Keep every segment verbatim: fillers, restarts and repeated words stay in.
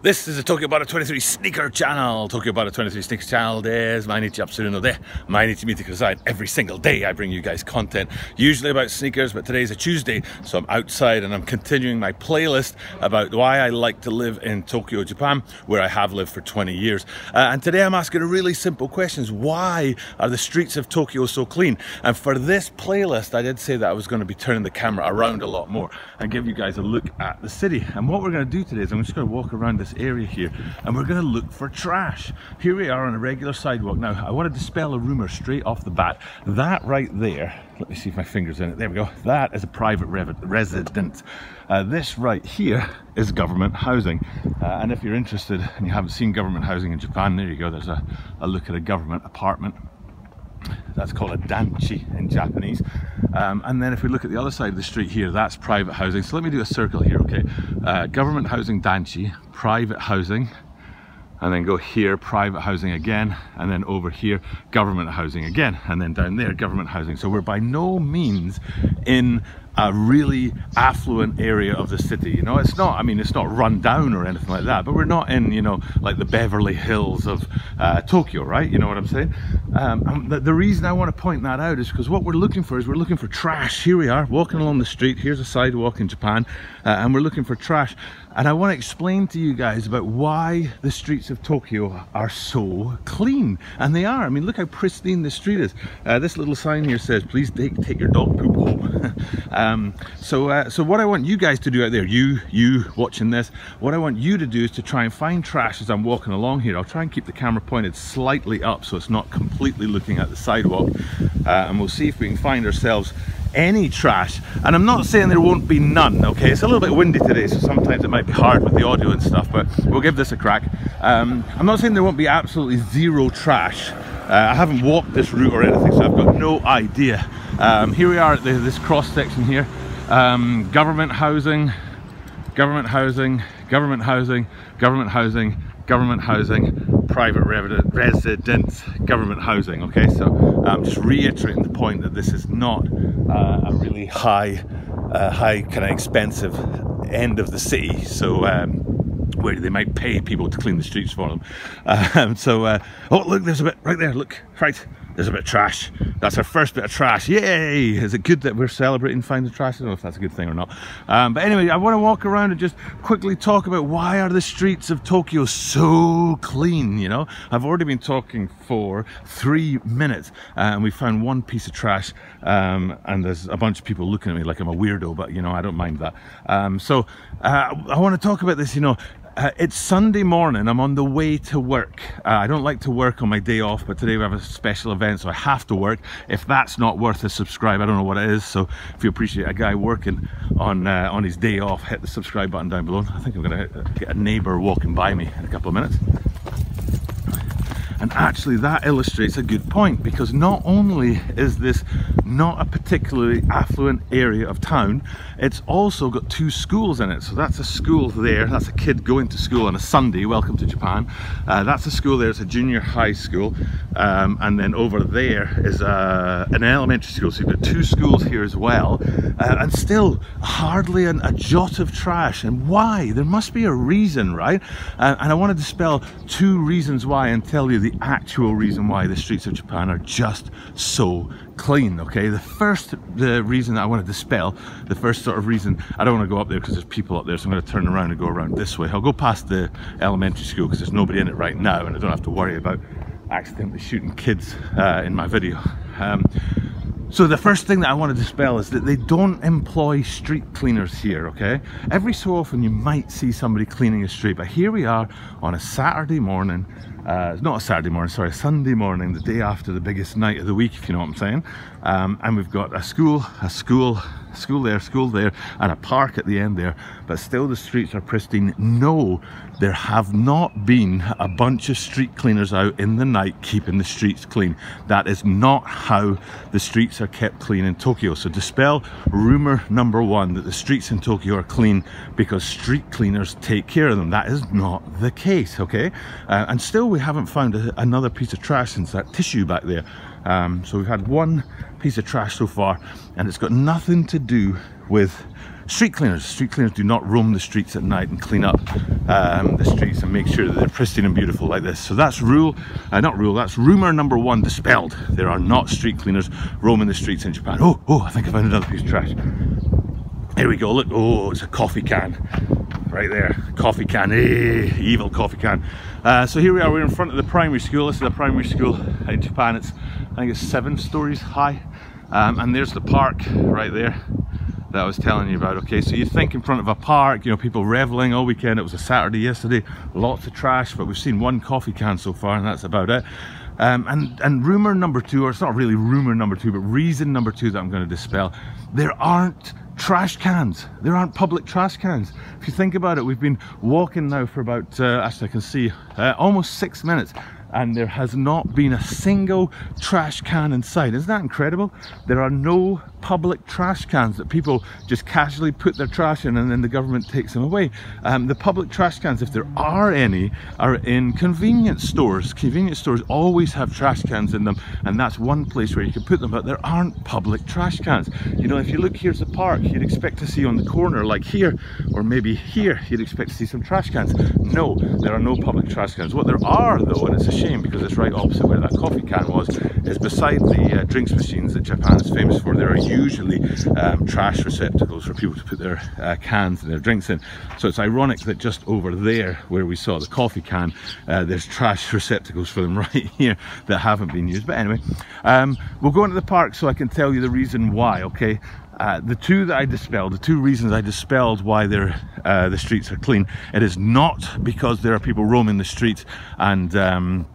This is the Tokyo Butter twenty-three Sneaker Channel. Tokyo Butter twenty-three Sneaker Channelです。毎日アップするので、毎日見てください。Every single day I bring you guys content, usually about sneakers, but today's a Tuesday, so I'm outside and I'm continuing my playlist about why I like to live in Tokyo, Japan, where I have lived for twenty years. Uh, and today I'm asking a really simple question. Why are the streets of Tokyo so clean? And for this playlist, I did say that I was going to be turning the camera around a lot more and give you guys a look at the city. And what we're going to do today is I'm just going to walk around this area here and we're going to look for trash. Here we are on a regular sidewalk. Now I want to dispel a rumor straight off the bat. That right there, let me see if my finger's in it, there we go, that is a private residence. Uh, this right here is government housing, uh, and if you're interested and you haven't seen government housing in Japan, there you go, there's a, a look at a government apartment. That's called a danchi in Japanese. Um, and then if we look at the other side of the street here, that's private housing. So let me do a circle here, okay? Uh, government housing, danchi, private housing, and then go here, private housing again, and then over here, government housing again, and then down there, government housing. So we're by no means in a really affluent area of the city, you know. It's not, I mean, it's not run down or anything like that, but we're not in, you know, like the Beverly Hills of uh, Tokyo, right? You know what I'm saying? Um, and the, the reason I want to point that out is because what we're looking for is we're looking for trash. Here we are, walking along the street, here's a sidewalk in Japan, uh, and we're looking for trash. And I want to explain to you guys about why the streets of Tokyo are so clean. And they are, I mean, look how pristine the street is. Uh, this little sign here says, please take, take your dog poop home. um, Um, so, uh, so what I want you guys to do out there, you, you watching this, what I want you to do is to try and find trash as I'm walking along here. I'll try and keep the camera pointed slightly up so it's not completely looking at the sidewalk, uh, and we'll see if we can find ourselves any trash. And I'm not saying there won't be none, okay? It's a little bit windy today, so sometimes it might be hard with the audio and stuff, but we'll give this a crack. Um, I'm not saying there won't be absolutely zero trash. Uh, I haven't walked this route or anything, so I've got no idea. Um, here we are at the, this cross section here. Um, government housing, government housing, government housing, government housing, government housing, private residence, government housing. Okay, so I'm um, just reiterating the point that this is not uh, a really high, uh, high kind of expensive end of the city. So. Um, where they might pay people to clean the streets for them. Um, so, uh, oh look, there's a bit, right there, look, right, there's a bit of trash. That's our first bit of trash, yay! Is it good that we're celebrating finding trash? I don't know if that's a good thing or not. Um, but anyway, I want to walk around and just quickly talk about why are the streets of Tokyo so clean, you know? I've already been talking for three minutes uh, and we found one piece of trash, um, and there's a bunch of people looking at me like I'm a weirdo, but you know, I don't mind that. Um, so, uh, I want to talk about this, you know, Uh, it's Sunday morning, I'm on the way to work. Uh, I don't like to work on my day off, but today we have a special event, so I have to work. If that's not worth a subscribe, I don't know what it is, so if you appreciate a guy working on uh, on his day off, hit the subscribe button down below. I think I'm gonna get a neighbor walking by me in a couple of minutes. And actually that illustrates a good point, because not only is this not a particularly affluent area of town, it's also got two schools in it. So that's a school there, that's a kid going to school on a Sunday, welcome to Japan. Uh, that's a school there, it's a junior high school. Um, and then over there is uh, an elementary school. So you've got two schools here as well. Uh, and still hardly an, a jot of trash. And why? There must be a reason, right? Uh, and I want to dispel two reasons why and tell you the the actual reason why the streets of Japan are just so clean, okay? The first the reason that I want to dispel, the first sort of reason, I don't want to go up there because there's people up there, so I'm going to turn around and go around this way. I'll go past the elementary school because there's nobody in it right now and I don't have to worry about accidentally shooting kids uh, in my video. Um, So the first thing that I want to dispel is that they don't employ street cleaners here, okay? Every so often you might see somebody cleaning a street, but here we are on a Saturday morning, uh, not a Saturday morning, sorry, a Sunday morning, the day after the biggest night of the week, if you know what I'm saying. Um, and we've got a school, a school, school there, school there, and a park at the end there, but still the streets are pristine. No, there have not been a bunch of street cleaners out in the night keeping the streets clean. That is not how the streets are kept clean in Tokyo. So dispel rumor number one that the streets in Tokyo are clean because street cleaners take care of them. That is not the case, okay? Uh, and still we haven't found a, another piece of trash since that tissue back there. Um, so we've had one piece of trash so far, and it's got nothing to do with street cleaners. Street cleaners do not roam the streets at night and clean up um, the streets and make sure that they're pristine and beautiful like this. So that's rule, uh, not rule, that's rumor number one dispelled. There are not street cleaners roaming the streets in Japan. Oh, oh, I think I found another piece of trash. Here we go, look, oh, it's a coffee can. Right there, coffee can, eh, evil coffee can. Uh, so here we are, we're in front of the primary school. This is a primary school in Japan. It's, I think it's seven stories high. Um, and there's the park right there that I was telling you about. Okay, so you think in front of a park, you know, people reveling all weekend. It was a Saturday yesterday, lots of trash, but we've seen one coffee can so far and that's about it. Um, and, and rumor number two, or it's not really rumor number two, but reason number two that I'm gonna dispel, there aren't trash cans. There aren't public trash cans. If you think about it, we've been walking now for about, uh, actually I can see, uh, almost six minutes, and there has not been a single trash can inside. Isn't that incredible? There are no public trash cans that people just casually put their trash in and then the government takes them away. Um, the public trash cans, if there are any, are in convenience stores. Convenience stores always have trash cans in them, and that's one place where you can put them, but there aren't public trash cans. You know, if you look, here's the park, you'd expect to see on the corner, like here, or maybe here, you'd expect to see some trash cans. No, there are no public trash cans. What there are, though, and it's a shame because it's right opposite where that coffee can was, is beside the uh, drinks machines that Japan is famous for. There are usually um, trash receptacles for people to put their uh, cans and their drinks in. So it's ironic that just over there where we saw the coffee can, uh, there's trash receptacles for them right here that haven't been used. But anyway, um, we'll go into the park so I can tell you the reason why, okay? Uh, the two that I dispelled, the two reasons I dispelled why uh, the streets are clean, it is not because there are people roaming the streets and um,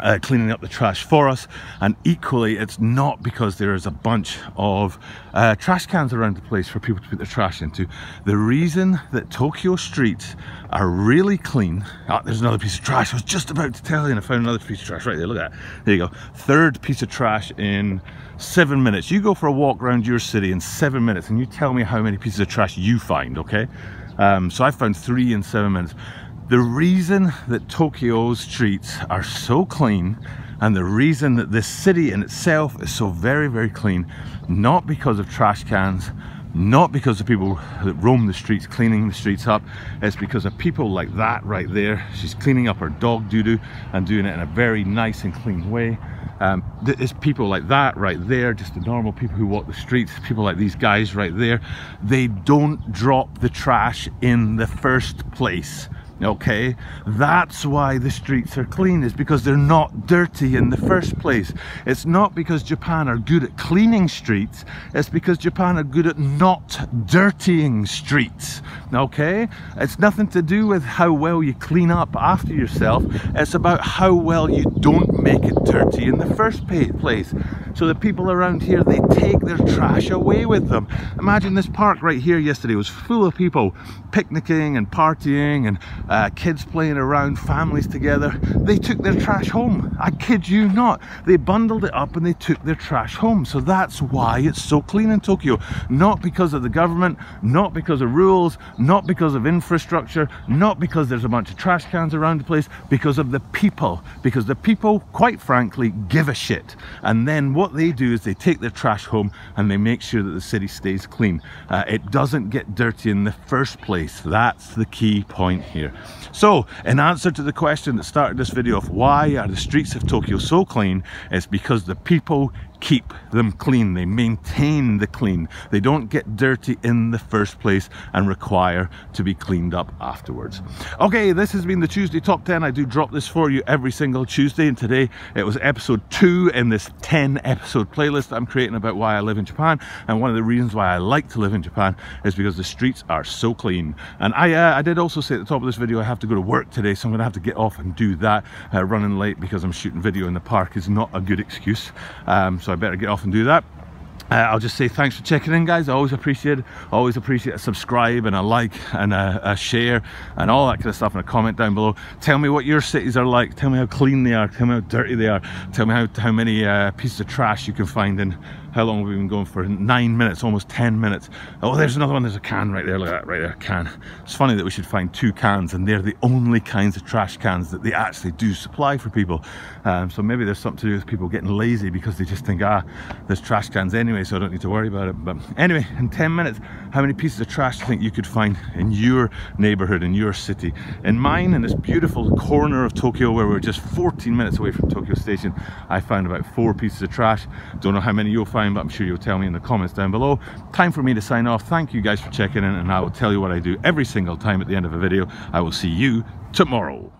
uh, cleaning up the trash for us, and equally it's not because there is a bunch of uh, trash cans around the place for people to put their trash into. The reason that Tokyo streets are really clean, oh, there's another piece of trash, I was just about to tell you and I found another piece of trash right there, look at that, there you go, third piece of trash in seven minutes. You go for a walk around your city in seven minutes and you tell me how many pieces of trash you find, okay? Um, so I found three in seven minutes. The reason that Tokyo's streets are so clean, and the reason that this city in itself is so very, very clean, not because of trash cans, not because of people that roam the streets, cleaning the streets up, it's because of people like that right there. She's cleaning up her dog doo-doo and doing it in a very nice and clean way. Um, there's people like that right there, just the normal people who walk the streets, people like these guys right there. They don't drop the trash in the first place. Okay, that's why the streets are clean, is because they're not dirty in the first place. It's not because Japan are good at cleaning streets, it's because Japan are good at not dirtying streets. Okay, it's nothing to do with how well you clean up after yourself, it's about how well you don't make it dirty in the first place. So the people around here, they take their trash away with them. Imagine this park right here yesterday was full of people picnicking and partying and Uh, kids playing around, families together. They took their trash home. I kid you not. They bundled it up and they took their trash home. So that's why it's so clean in Tokyo. Not because of the government, not because of rules, not because of infrastructure, not because there's a bunch of trash cans around the place, because of the people. Because the people, quite frankly, give a shit. And then what they do is they take their trash home and they make sure that the city stays clean. Uh, it doesn't get dirty in the first place. That's the key point here. So, in answer to the question that started this video of why are the streets of Tokyo so clean, it's because the people keep them clean. They maintain the clean. They don't get dirty in the first place and require to be cleaned up afterwards. Okay, this has been the Tuesday Top ten. I do drop this for you every single Tuesday, and today it was episode two in this ten episode playlist that I'm creating about why I live in Japan, and one of the reasons why I like to live in Japan is because the streets are so clean. And I, uh, I did also say at the top of this video I have to go to work today, so I'm gonna have to get off and do that. Uh, running late because I'm shooting video in the park is not a good excuse. Um, so I better get off and do that. Uh, I'll just say thanks for checking in, guys. I always appreciate it. Always appreciate a subscribe and a like and a, a share and all that kind of stuff, and a comment down below. Tell me what your cities are like. Tell me how clean they are. Tell me how dirty they are. Tell me how, how many uh, pieces of trash you can find in How long have we been going for? Nine minutes, almost ten minutes. Oh, there's another one. There's a can right there. Look at that, right there, a can. It's funny that we should find two cans, and they're the only kinds of trash cans that they actually do supply for people. Um, so maybe there's something to do with people getting lazy because they just think, ah, there's trash cans anyway, so I don't need to worry about it. But anyway, in ten minutes, how many pieces of trash do you think you could find in your neighborhood, in your city? In mine, in this beautiful corner of Tokyo where we're just fourteen minutes away from Tokyo Station, I found about four pieces of trash. Don't know how many you'll find, but I'm sure you'll tell me in the comments down below. Time for me to sign off. Thank you guys for checking in, and I will tell you what I do every single time at the end of a video. I will see you tomorrow.